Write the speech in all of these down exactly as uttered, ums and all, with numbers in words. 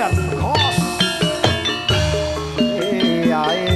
Richard Cross. Yeah.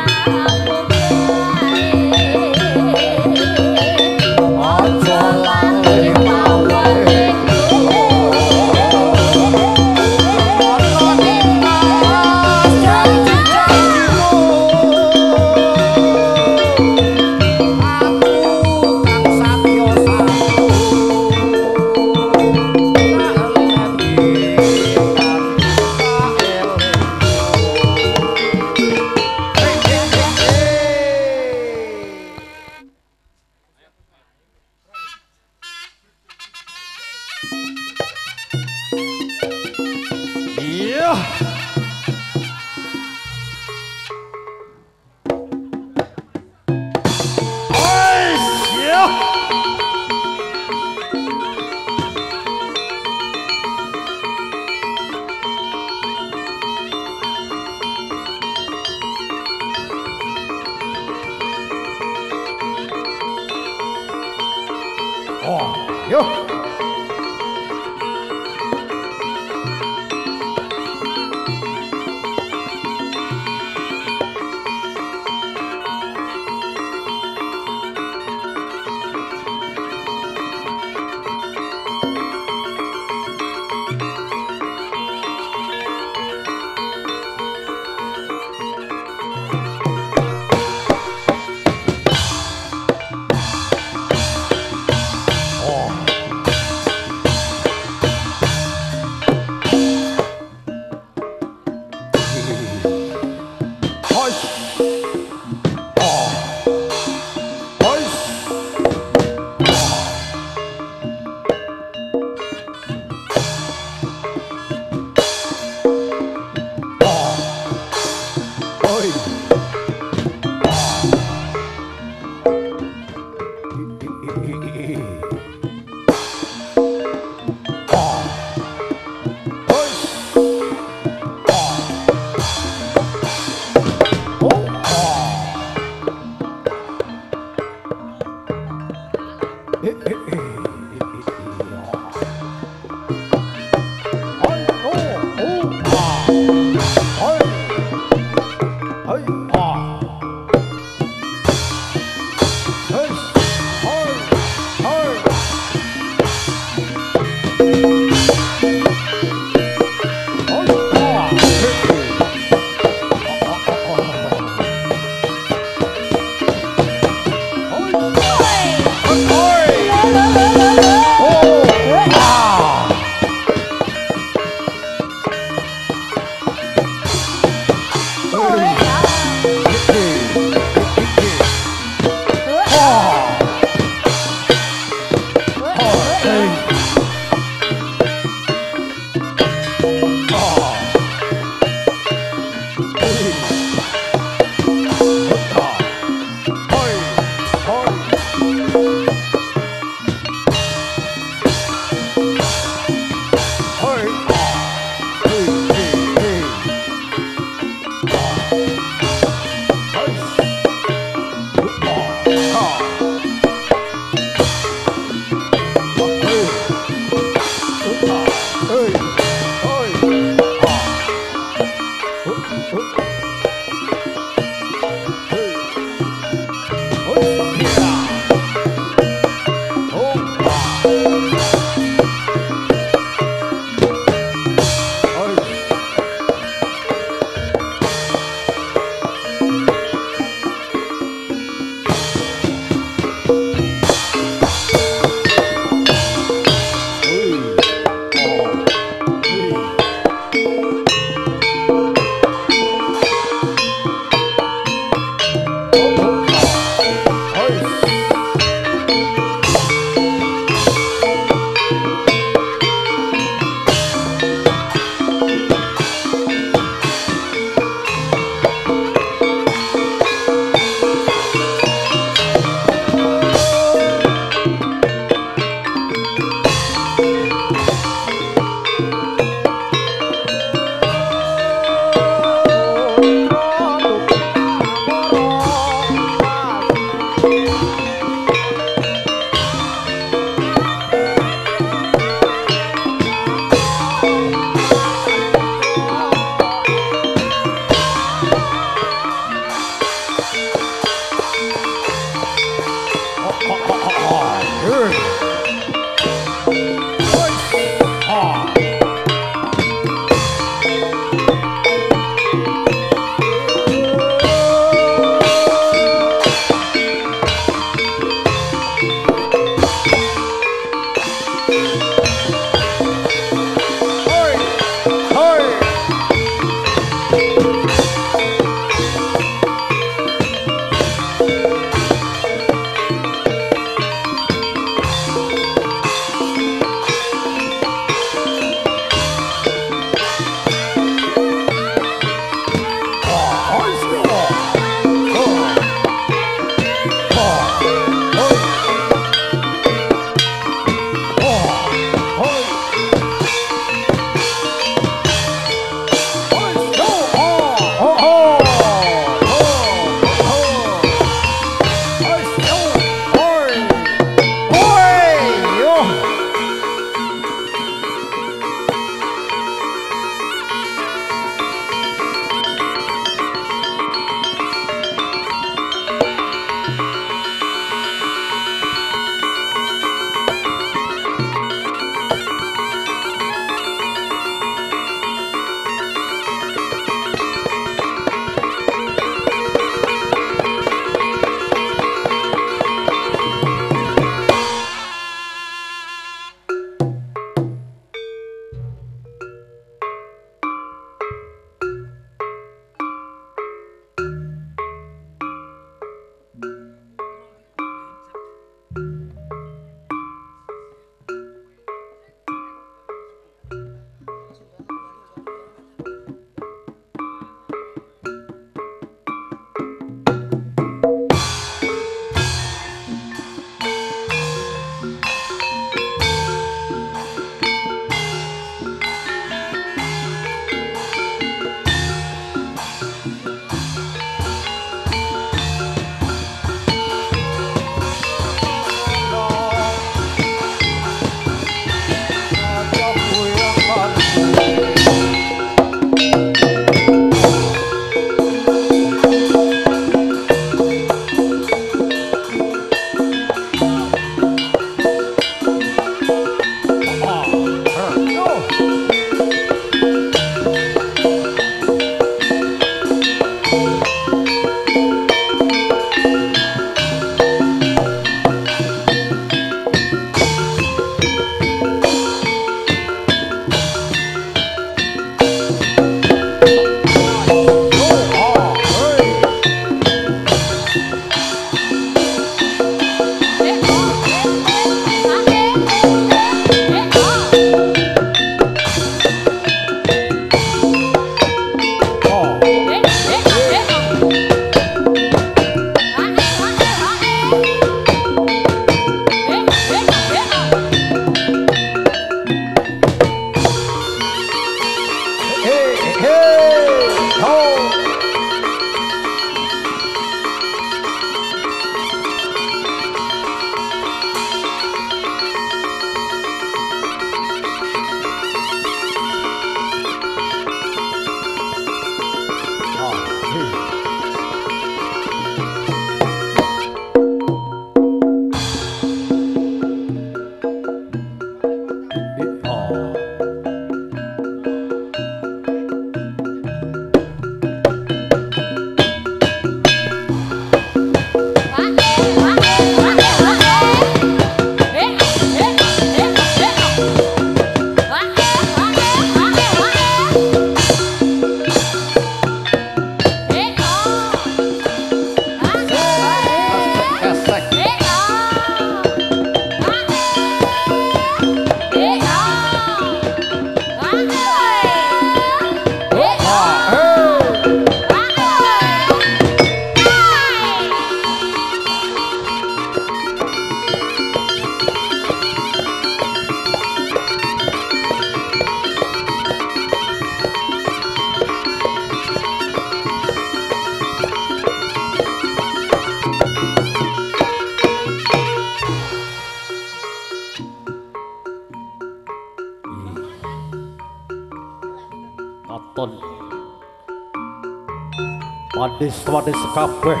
Manis-manis kabeh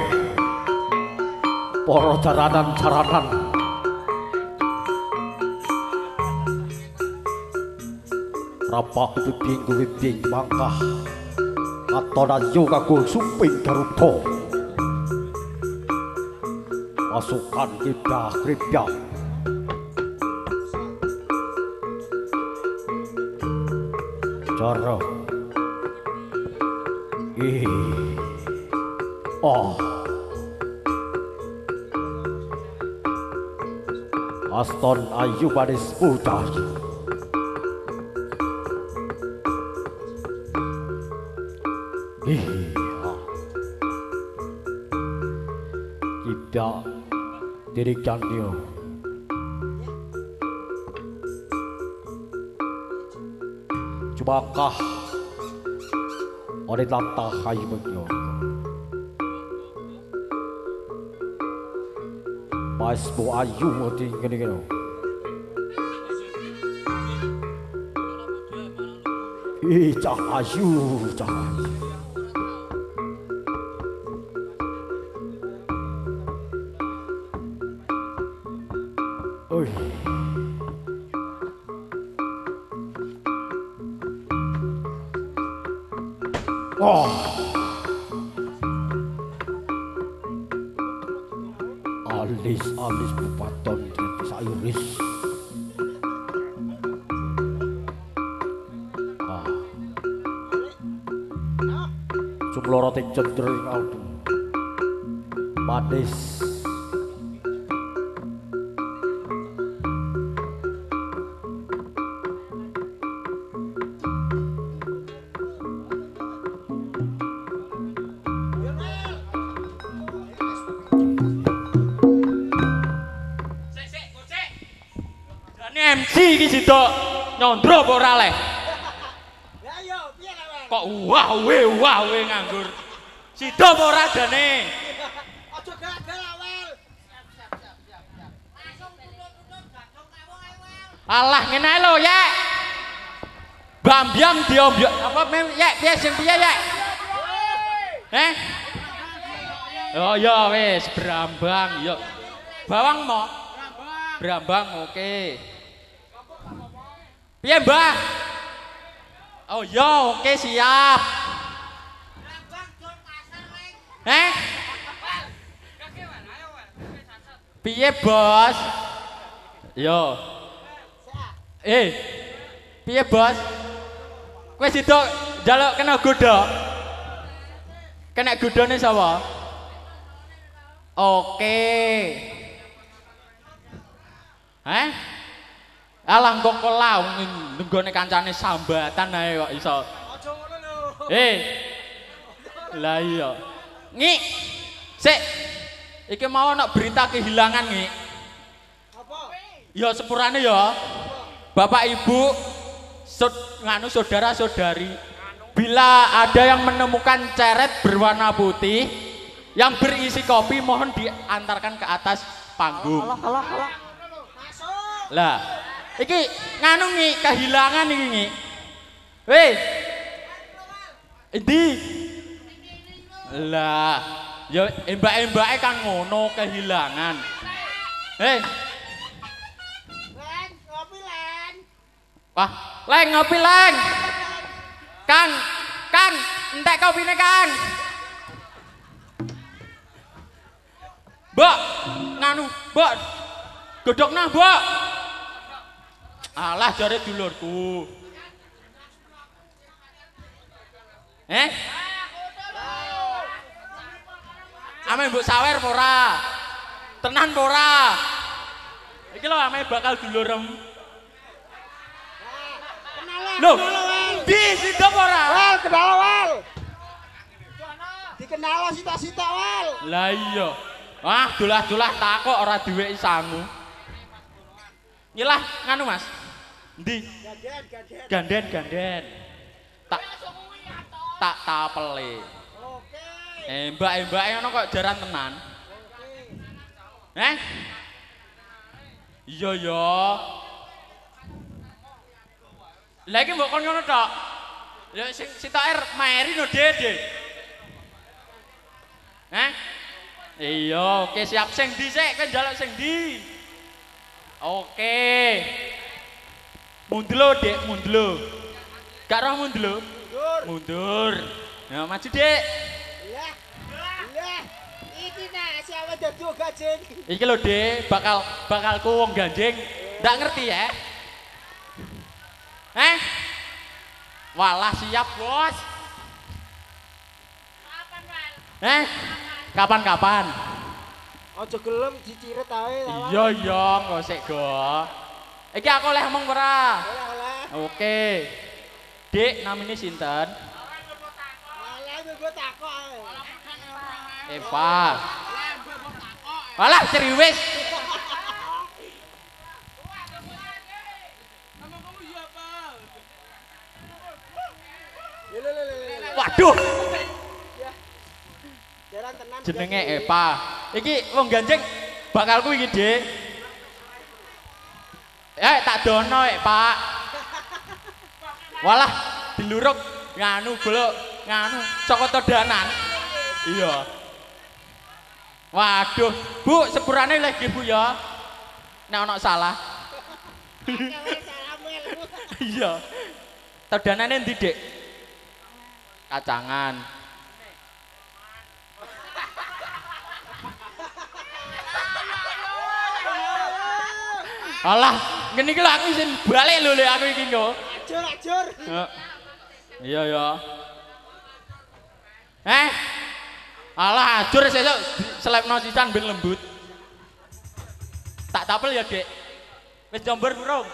para jaranan-jaranan rapak bibing-bibing mangkah katona yoga go suping garuda pasukan kita kripya cara ih Oh, Aston Ayu Manis Putar Iya Kita dirikan dia Cumakah Oleh lantah kayu menyo Mas bo ayu mati gini-gini Ih cak ayu cak ayu Oi Wah Alis bupaton Kripi sayuris ah. Sumlorotik cendering audu Manis M C iki sidok nyondro apa ora leh? Lah yo piye kawan? Kok wah we wah we nganggur. Sidok apa ora jane? Aja gagal awal. Siap siap siap siap siap. Langsung tuntut-tuntut gandong kawung awal. Alah ngene ae lho, Yek. Bambyang diombyok apa Yek piye sing piye Yek? Heh? Oh ya wis brambang yo. Bawang mo? Brambang. Brambang oke. Okay. Piye, Mbah? Oh ya, oke okay, siap. Brambang tur pasar wing. Heh? Piye, Bos? Yo. Eh. Piye, Bos? Kowe sidok njaluk kena godho. Kena godhone sapa? Oke. Okay. Heh? Alah engko kola nenggone kancane sambatan ae kok iso. Aja ngono lho. Eh. Lah iya. Ngi. Sik. Iki mau ana berita kehilangan, Ngi. Apa? Ya sepurane ya. Bapak Ibu sud, nganu saudara-saudari, bila ada yang menemukan ceret berwarna putih yang berisi kopi mohon diantarkan ke atas panggung. Alah, alah, alah. Masuk. Lah. Iki nganu Ngi kehilangan iki Ngi. Weh. Endi? Lah, ya embak-embake kan ngono kehilangan. Heh. Leng, ngopi leng. Wah, leng ngopi leng. Kang, Kang, entek kopine Kang. Mbok, nganu, Mbok. Godhokna, Mbok. Alah jare dulurku. Eh? Ame mbok sawer apa ora? Tenan apa ora? Iki lho ame bakal dulurem. Lho, di sido apa ora? Wal, kenal wal. Dikenal sita-sita wal. Lah iya. Wah, dolah-dolah takok ora duwe isamu. Ngilah nganu, Mas. Endi? Ganden, ganden. Ganden, ganden. Tak tak tapele. Oke. Embak-embake ngono kok jaran tenan. Oke. Heh? Iya ya. Lah iki mbok kon ngono tok. Ya sing sitoke meri no, Dede. Heh? Iya, oke siap sing ndi sik, kowe njaluk sing ndi? Oke. Mundlo, Dek, mundlo. Gak roh mundlo? Mundur. Mundur. Ya maju, Dek. Lah. Lah. Iki nah si awak dadi ganjing. Iki lho, Dek, bakal bakal ku wong ganjing. Ndak ngerti ya? Eh? Walah siap, Bos. Kapan, Wal? Eh? Kapan-kapan? Aja gelem diciret ae lawan. Iya iya, engko sik go. Iki aku oleh omong ora? Oleh. Oke. Dik, namine sinten? Oleh nggo takok ae. Eva. Alah seriwis. Waduh. Jenenge Eva. Iki wong ganjeng bakalku iki, Dik. Eh tak dono, eh, Pak. Walah diluruk nganu golok nganu cokoto danan. Iya. Waduh, Bu, sepurane lagi Bu ya. Nek ana salah. Iya. Todanane ndi, Dik? Kacangan. Alah, ngene iki lho aku isin balik lho aku iki nggo. Ajur, ajur. Iya ya. Eh? Alah, ajur sesuk selepno sisan ben lembut. Tak tapel ya, Dek. Wis jomber burung.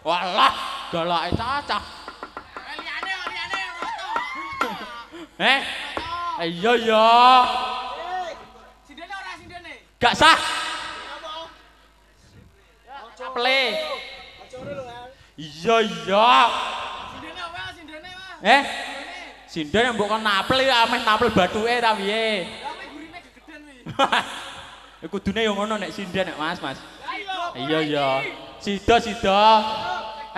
Walah, galake cacah. Liane, liane roto. Eh? Iya ya. Sindene ora sindene? Gak sah. Play. Iya iya. Sindene wae sindene wae. Eh? Sindene mbok kon napel iki ameh napel bathuke ta piye? Lah nek gurine gegeden kuwi. Kudune yo ngono nek sinden nek Mas, Mas. Iya iya. Sida-sida.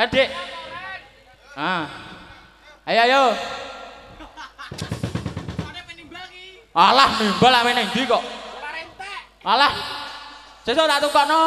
Eh, Dik. Ah. Ayo ayo. Kone menimbangi. Alah nimbal ame nang ndi kok? Ora entek. Alah. Sesuk tak tukokno.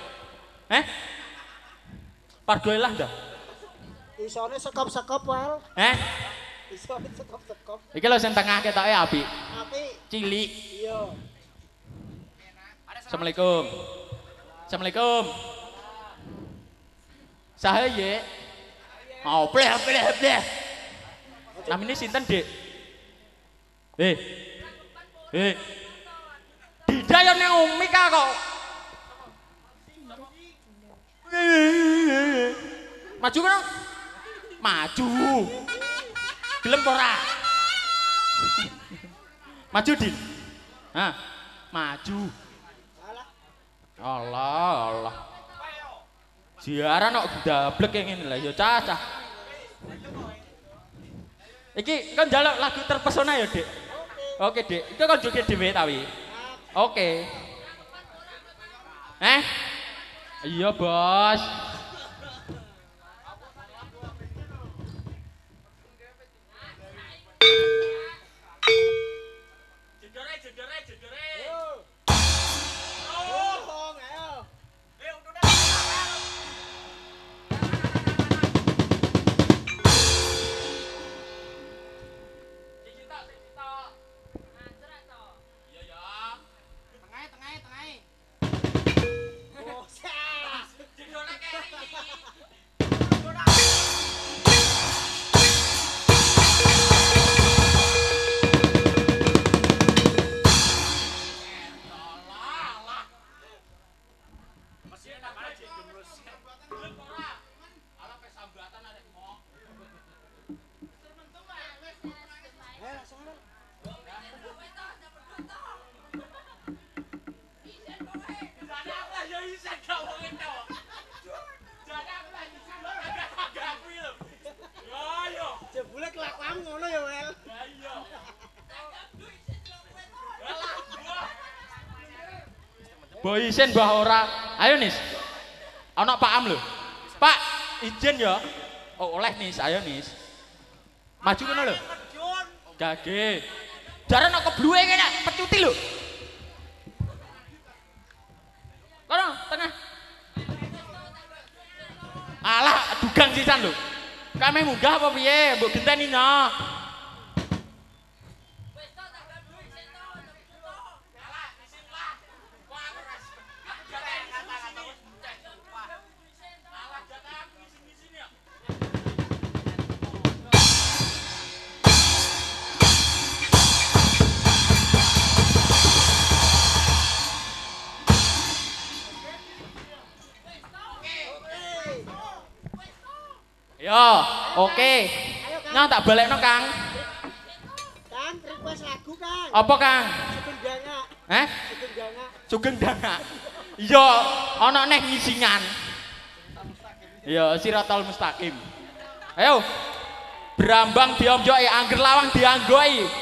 Eh? Pargoy lah dah. Isone sekop-sekop wal. Eh? Isone sekop-sekop. Iki lho sing tengah ketoke apik. Apik. Cilik. Iya. Assalamualaikum. Assalamualaikum. Saha ye? Mau pleh pleh pleh. Namine sinten, Dik? Eh. Eh. Didah yo nek umi ka kok. Maju kan? Maju. Gelem ora? Maju, Din. Hah? Maju. Allah, Allah. Siaran kok dablek yang ini lah, ya cacah. Iki kan njaluk lagu terpesona ya, Dik. Oke, Dik. Iki kan joget dhewe ta wi. Oke. Eh? Iya, Bos. Jedore, jedore, jedore. Oh, ayo. Eh, udah. Cicita, cicita. Ngancer to. Iya, ya. Tengah, tengah, tengah. Oh, jedore keri. Boy isin mbah ora. Ayo Nis. Ana Pak Am lho. Pak, izin ya. Oh, oleh Nis, ayo Nis. Maju ngono lho. Gage. Jaran kok kebluwe kene pecuti lho. Kono, tengah. Alah, dugang sisan lho. Kame munggah apa piye? Mbok genteni no. Yo, oke. Nang tak balekno, Kang. Kang, request lagu, Kang. Apa, Kang? Sugeng Danga. Heh? Sugeng Danga. Sugeng Danga. Iya, ana neh ngisingan. Iya, Siratal Mustaqim. Ayo. Brambang diomjoki, angger lawang dianggoi.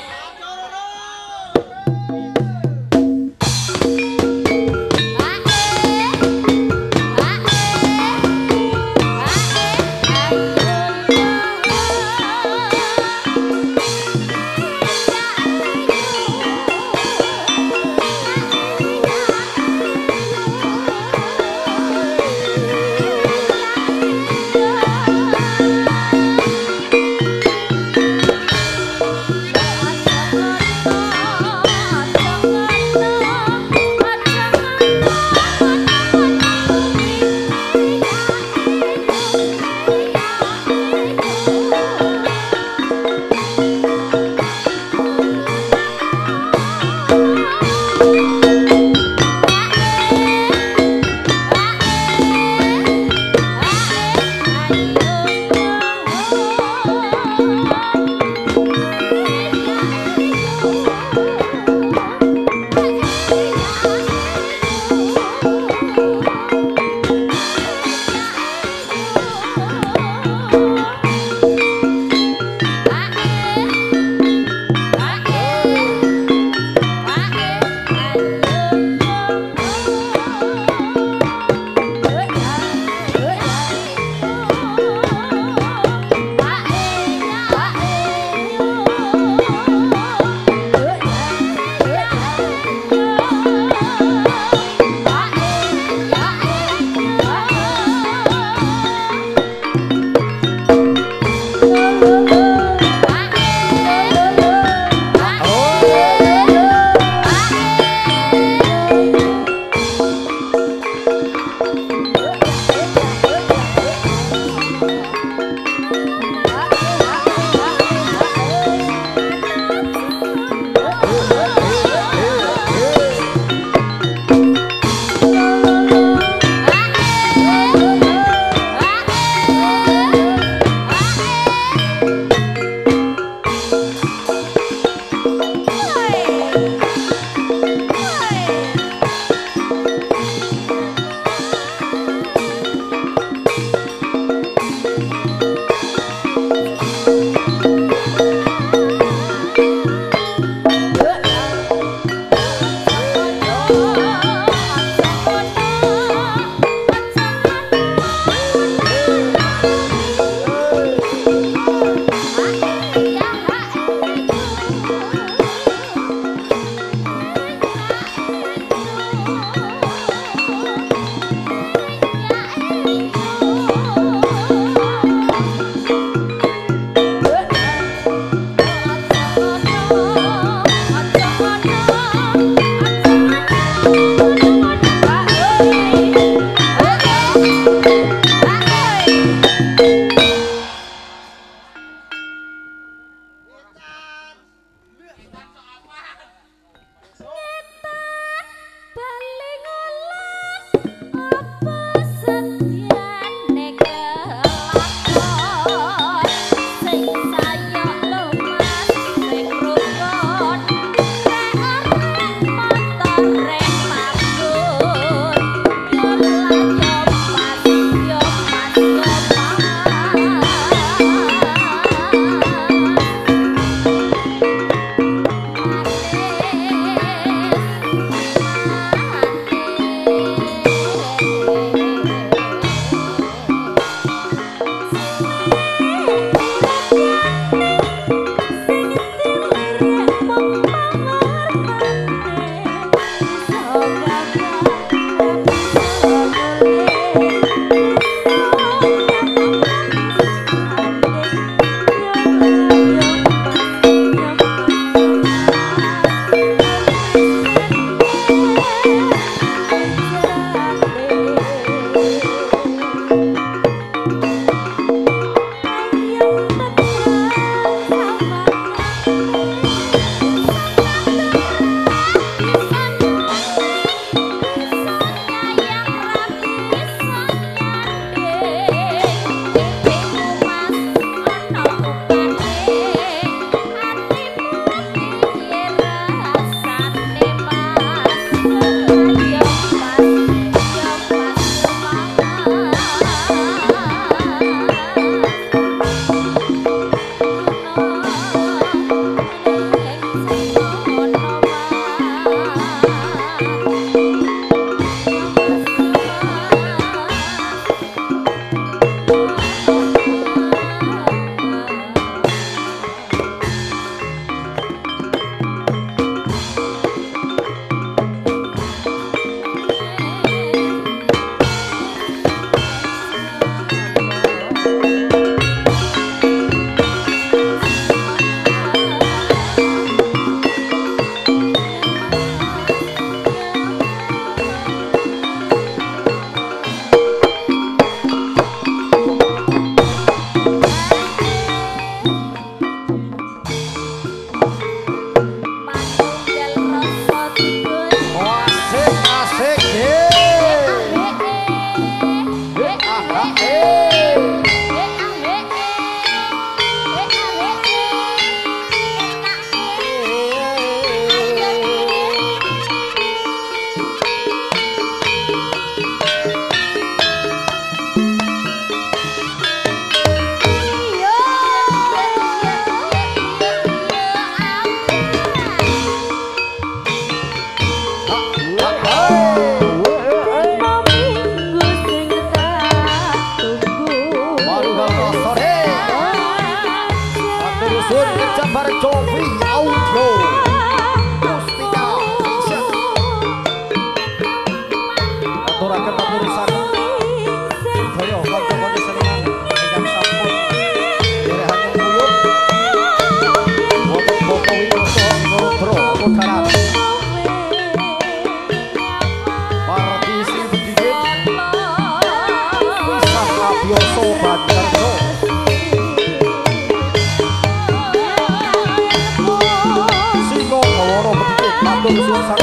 Sangat sangat.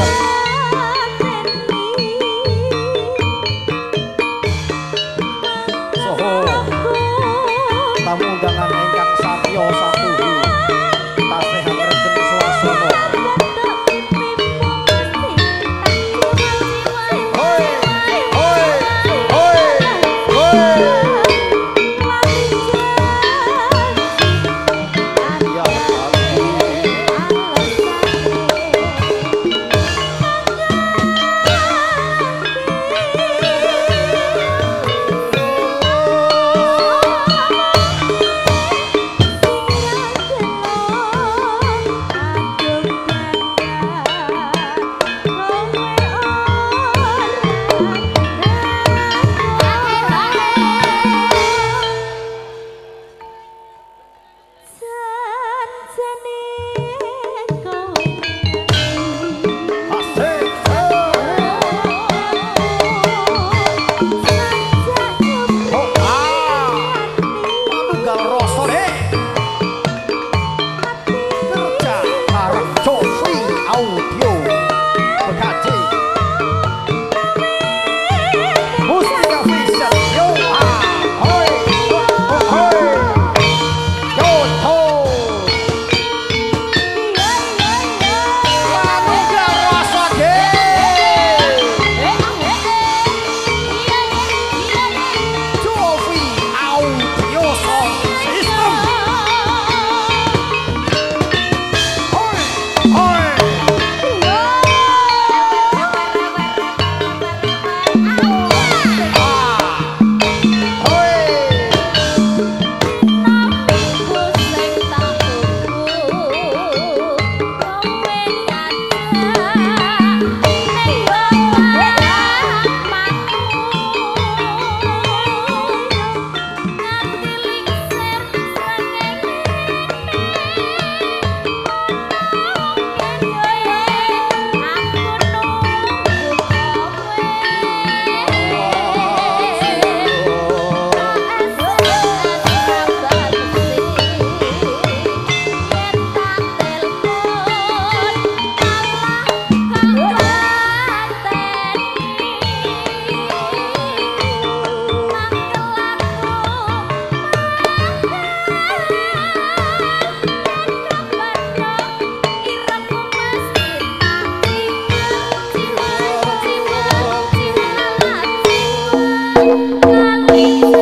Please.